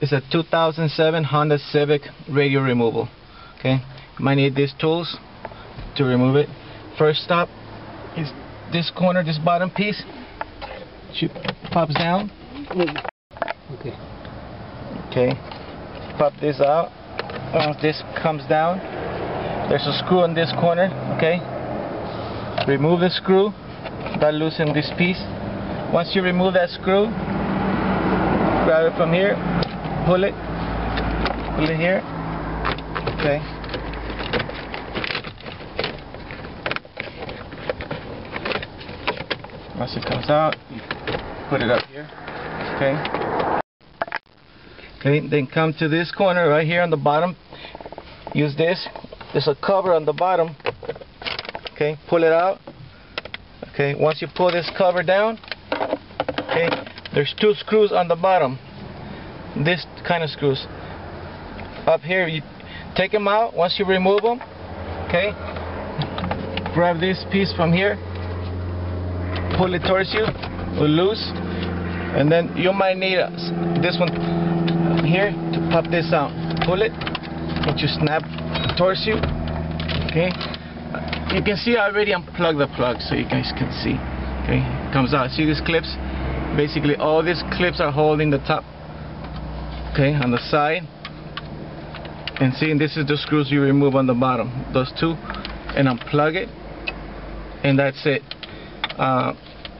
is a 2007 Honda Civic radio removal. Okay, you might need these tools to remove it. First stop is this corner, this bottom piece. She pops down. Okay. Okay. Pop this out. Once this comes down, there's a screw in this corner. Okay. Remove the screw. That loosens this piece. Once you remove that screw, grab it from here. Pull it. Pull it here. Okay. Once it comes out, you put it up here. Okay. Okay, then come to this corner right here on the bottom. Use this. There's a cover on the bottom. Okay, pull it out. Okay, once you pull this cover down, okay, there's two screws on the bottom. This kind of screws. Up here, you take them out. Once you remove them, okay, grab this piece from here. Pull it towards you, loose, and then you might need this one here to pop this out. Pull it, and you snap towards you. Okay, you can see I already unplugged the plug, so you guys can see. Okay, it comes out. See these clips? Basically, all these clips are holding the top. Okay, on the side, and seeing this is the screws you remove on the bottom. Those two, and unplug it, and that's it.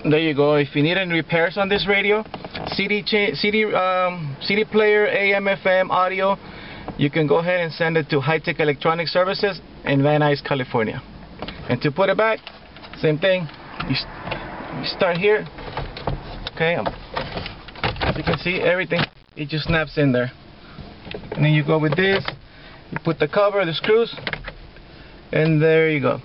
There you go. If you need any repairs on this radio, CD player, AM, FM, audio, you can go ahead and send it to Hi-Tech Electronic Services in Van Nuys, California. And to put it back, same thing. You start here. Okay. As you can see, everything, it just snaps in there. And then you go with this. You put the cover, the screws, and there you go.